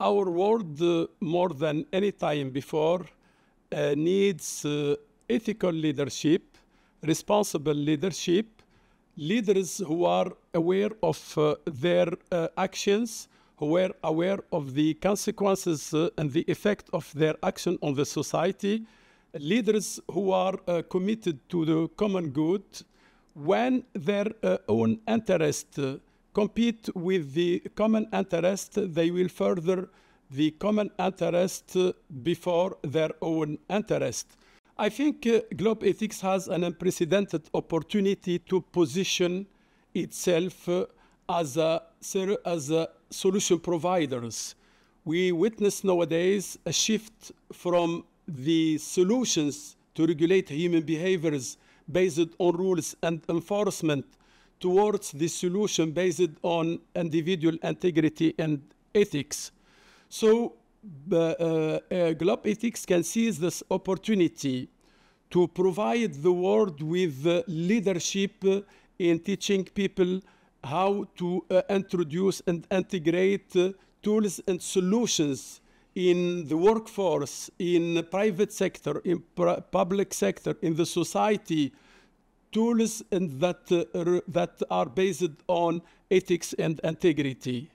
Our world, more than any time before, needs ethical leadership, responsible leadership, leaders who are aware of their actions, who were aware of the consequences and the effect of their action on the society, leaders who are committed to the common good when their own interests compete with the common interest, they will further the common interest before their own interest. I think Globethics has an unprecedented opportunity to position itself as a solution providers. We witness nowadays a shift from the solutions to regulate human behaviors based on rules and enforcement towards the solution based on individual integrity and ethics. So Globethics can seize this opportunity to provide the world with leadership in teaching people how to introduce and integrate tools and solutions in the workforce, in the private sector, in public sector, in the society, tools and that are based on ethics and integrity.